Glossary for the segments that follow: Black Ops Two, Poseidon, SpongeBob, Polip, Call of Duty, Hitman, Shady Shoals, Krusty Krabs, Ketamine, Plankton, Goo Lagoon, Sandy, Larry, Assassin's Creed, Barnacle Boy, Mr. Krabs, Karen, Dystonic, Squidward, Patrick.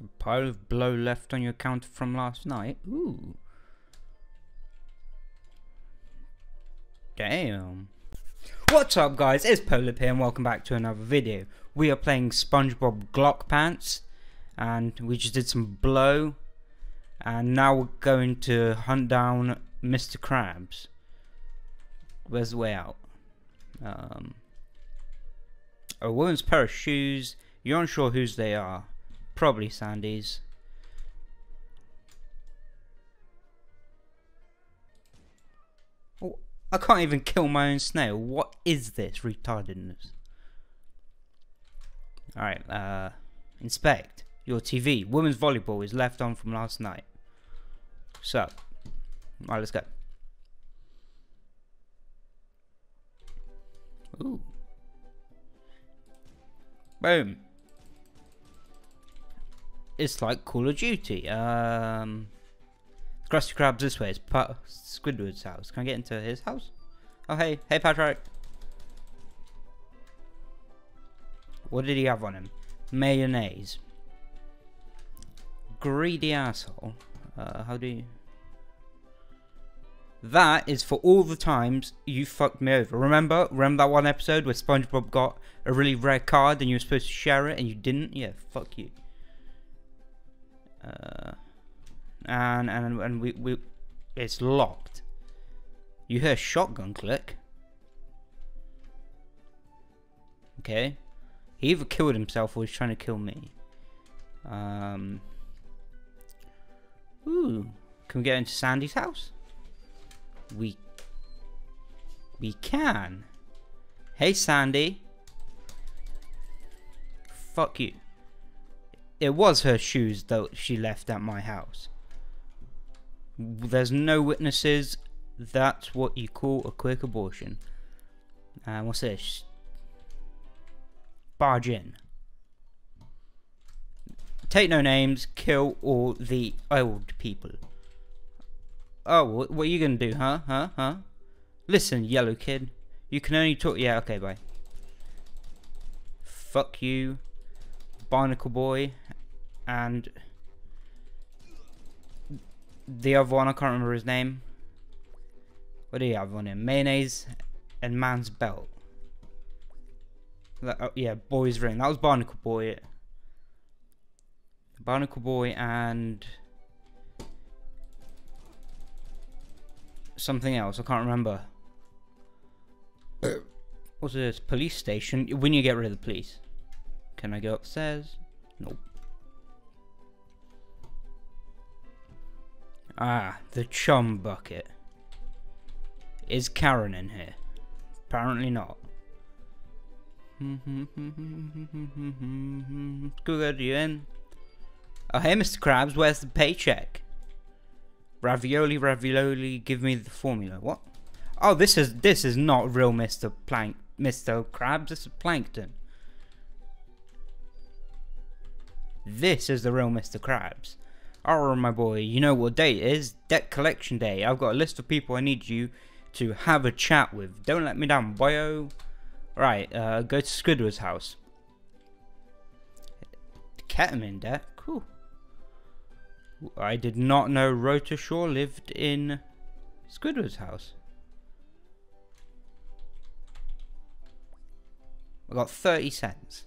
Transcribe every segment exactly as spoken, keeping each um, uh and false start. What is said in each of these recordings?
A pile of blow left on your counter from last night. Ooh. Damn. What's up, guys? It's Polip here and welcome back to another video. We are playing SpongeBob Glock Pants and we just did some blow and now we're going to hunt down Mister Krabs. Where's the way out? Um, a woman's pair of shoes. You're unsure whose they are. Probably Sandy's. Oh, I can't even kill my own snail. What is this retardedness? Alright, uh, inspect your T V. Women's volleyball is left on from last night. So, alright, let's go. Ooh. Boom. It's like Call of Duty. Um, Krusty Krabs this way. It's past Squidward's house. Can I get into his house? Oh, hey. Hey, Patrick. What did he have on him? Mayonnaise. Greedy asshole. Uh, how do you... That is for all the times you fucked me over. Remember? Remember that one episode where SpongeBob got a really rare card and you were supposed to share it and you didn't? Yeah, fuck you. Uh, and and and we we it's locked. You hear a shotgun click. Okay, he either killed himself or he's trying to kill me. Um. Ooh, can we get into Sandy's house? We we can. Hey, Sandy. Fuck you. It was her shoes though she left at my house. There's no witnesses. That's what you call a quick abortion. And uh, what's this? Barge in. Take no names. Kill all the old people. Oh, what are you gonna do, huh? Huh? Huh? Listen, yellow kid. You can only talk. Yeah, okay, bye. Fuck you, Barnacle Boy, and the other one, I can't remember his name. What do you have on him? Mayonnaise and man's belt. That, oh, yeah, boy's ring. That was Barnacle Boy. Barnacle Boy and something else. I can't remember. What's this? Police station. When you get rid of the police. Can I go upstairs? Nope. Ah, the chum bucket. Is Karen in here? Apparently not. Good, you in? Oh, hey, Mister Krabs, where's the paycheck? Ravioli, ravioli, give me the formula. What? Oh, this is this is not real, Mister Plank, Mister Krabs. This is Plankton. This is the real Mister Krabs. Alright, my boy, you know what day it is? Debt collection day. I've got a list of people I need you to have a chat with. Don't let me down, boyo. Right, uh, go to Squidward's house. Ketamine debt? Cool. I did not know Rotashaw lived in Squidward's house. I got thirty cents.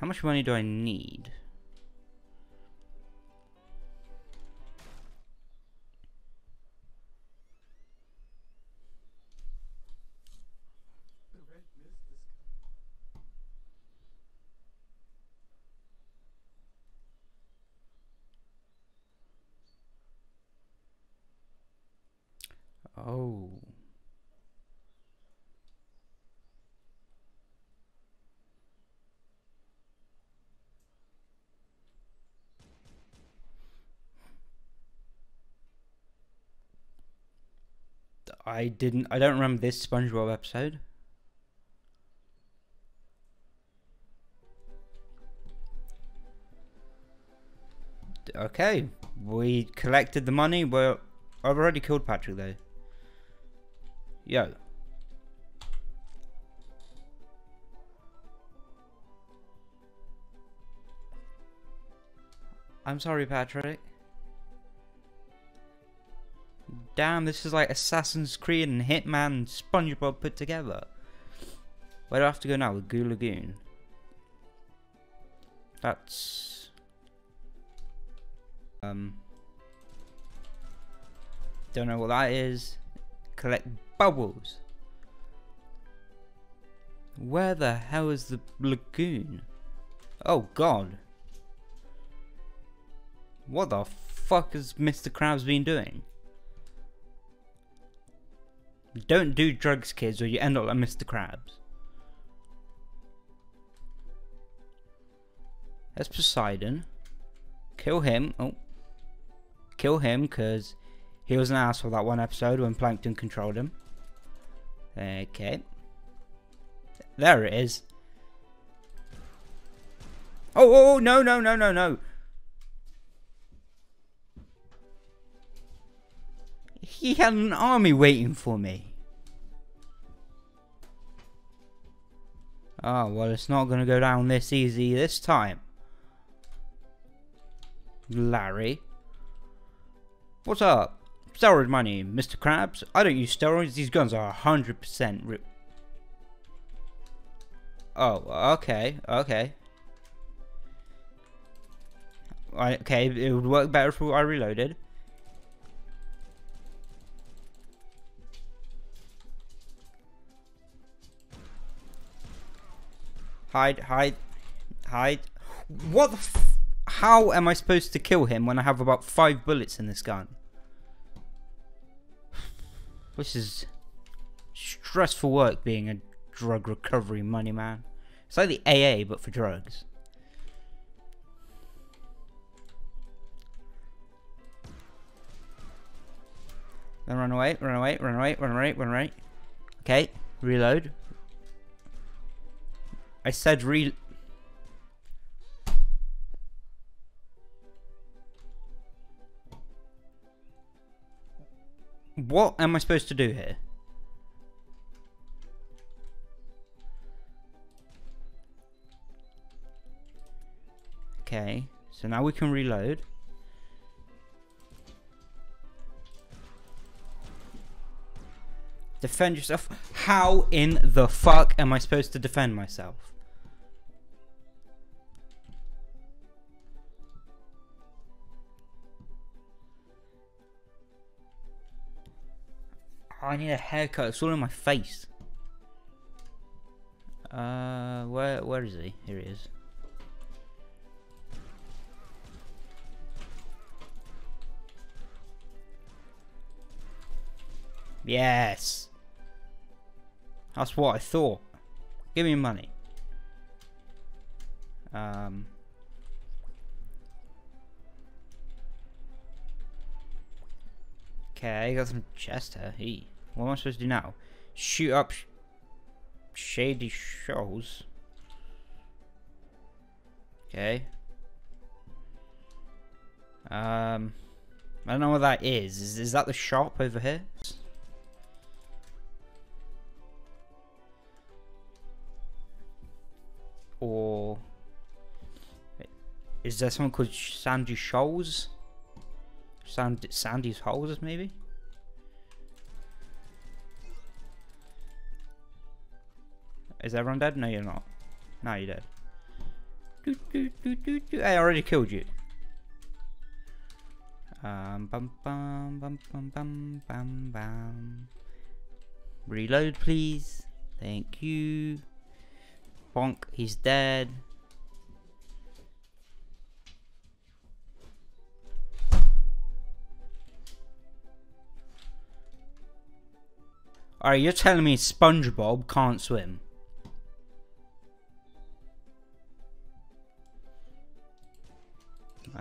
How much money do I need? Oh. I didn't, I don't remember this SpongeBob episode. Okay, we collected the money. Well, I've already killed Patrick though. Yo. I'm sorry, Patrick. Damn, this is like Assassin's Creed and Hitman and SpongeBob put together. Where do I have to go now? The Goo Lagoon. That's... Um... Don't know what that is. Collect bubbles. Where the hell is the lagoon? Oh god. What the fuck has Mister Krabs been doing? Don't do drugs, kids, or you end up like Mister Krabs. That's Poseidon. Kill him. Oh. Kill him, because he was an asshole that one episode when Plankton controlled him. Okay. There it is. Oh, oh, oh, no, no, no, no, no. He had an army waiting for me. Oh, well, it's not going to go down this easy this time. Larry. What's up? Steroid money, Mister Krabs. I don't use steroids. These guns are one hundred percent rip. Oh, okay, okay. Okay, it would work better if I reloaded. Hide, hide, hide. What the f- How am I supposed to kill him when I have about five bullets in this gun? This is stressful work being a drug recovery money man. It's like the A A, but for drugs. Then run away, run away, run away, run away, run away. Okay, reload. I said re- What am I supposed to do here? Okay, so now we can reload. Defend yourself. How in the fuck am I supposed to defend myself? Oh, I need a haircut. It's all in my face. Uh, where where is he? Here he is. Yes. That's what I thought. Give me money. Um. Okay, I got some chest here. Hey, what am I supposed to do now? Shoot up sh Shady Shoals. Okay. Um. I don't know what that is. Is, is that the shop over here? Or is there someone called Sandy Shoals? Sand Sandy's Holes, maybe? Is everyone dead? No, you're not. No, you're dead. Do, do, do, do, do. I already killed you. Um, bum, bum, bum, bum, bum, bum, bum. Reload, please. Thank you. Bonk, he's dead. Alright, you're telling me SpongeBob can't swim.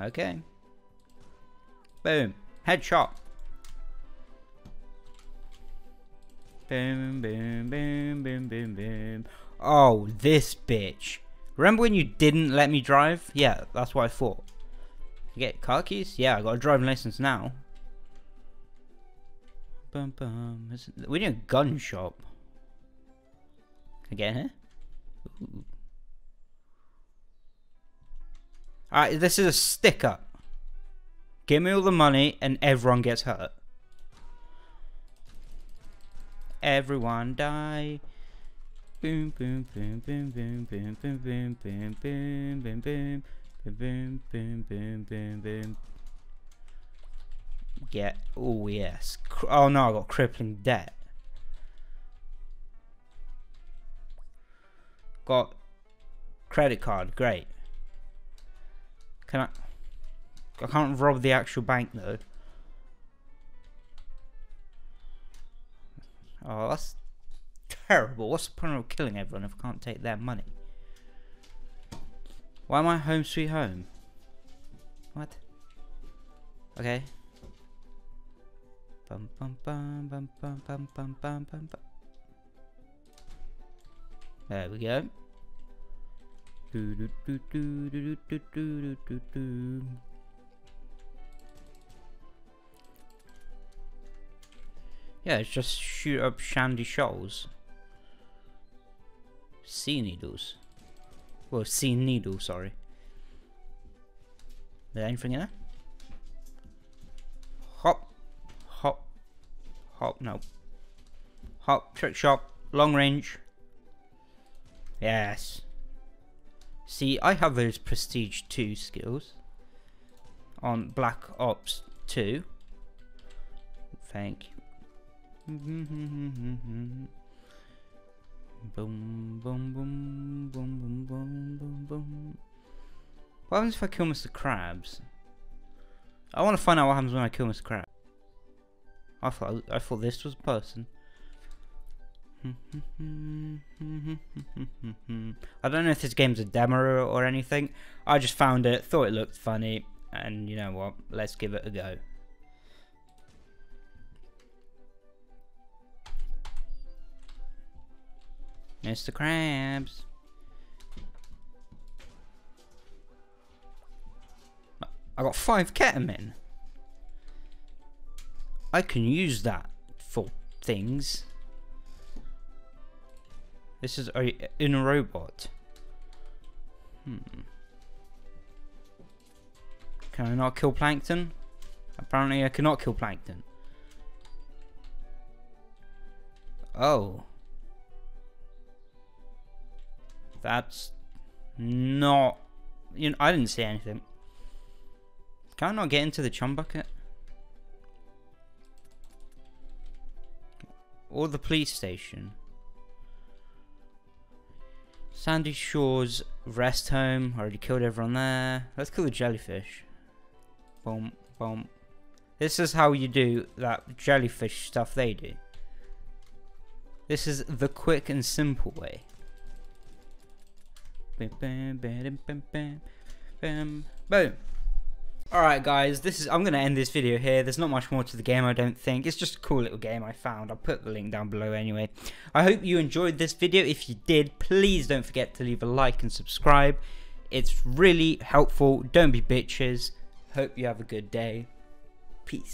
Okay. Boom. Headshot. Boom, boom, boom, boom, boom, boom. Oh, this bitch. Remember when you didn't let me drive? Yeah, that's what I thought. You get car keys? Yeah, I got a driving license now. Bum, bum. We need a gun shop. Again, here? Alright, this is a stick up. Give me all the money and everyone gets hurt. Everyone die. Boom, boom, boom, boom, boom, boom, boom, boom, boom, boom, boom, boom, boom, boom, boom, boom, boom. Yeah. Oh, yes. Oh, no, I got crippling debt. Got credit card. Great. Can I... I can't rob the actual bank, though. Oh, that's terrible. What's the point of killing everyone if I can't take their money? Why am I home sweet home? What? Okay. Bum, bum, bum, bum, bum, bum, bum, bum, bum, bum. There we go. Do, do, do, do, do, do, do, do, do. Yeah, it's just shoot up Shady Shoals. Sea needles. Well, sea needle, sorry. Is there anything in there? Hop. Hop. Hop, no. Hop, trick shot, long range. Yes. See, I have those prestige two skills. On Black Ops two. Thank you. Boom, boom, boom, boom, boom, boom, boom, boom. What happens if I kill Mister Krabs? I want to find out what happens when I kill Mister Krabs. I thought I thought this was a person. I don't know if this game's a demo or anything. I just found it, thought it looked funny, and you know what? Let's give it a go. Mister Krabs. I got five ketamine. I can use that for things. This is a in a robot. Hmm. Can I not kill Plankton? Apparently I cannot kill Plankton. Oh. That's not, you know, I didn't say anything. Can I not get into the chum bucket? Or the police station? Sandy Shores rest home. Already killed everyone there. Let's kill the jellyfish. Boom, boom. This is how you do that jellyfish stuff they do. This is the quick and simple way. Boom. Alright guys, this is I'm gonna end this video here. There's not much more to the game, I don't think. It's just a cool little game I found. I'll put the link down below anyway. I hope you enjoyed this video. If you did, please don't forget to leave a like and subscribe. It's really helpful. Don't be bitches. Hope you have a good day. Peace.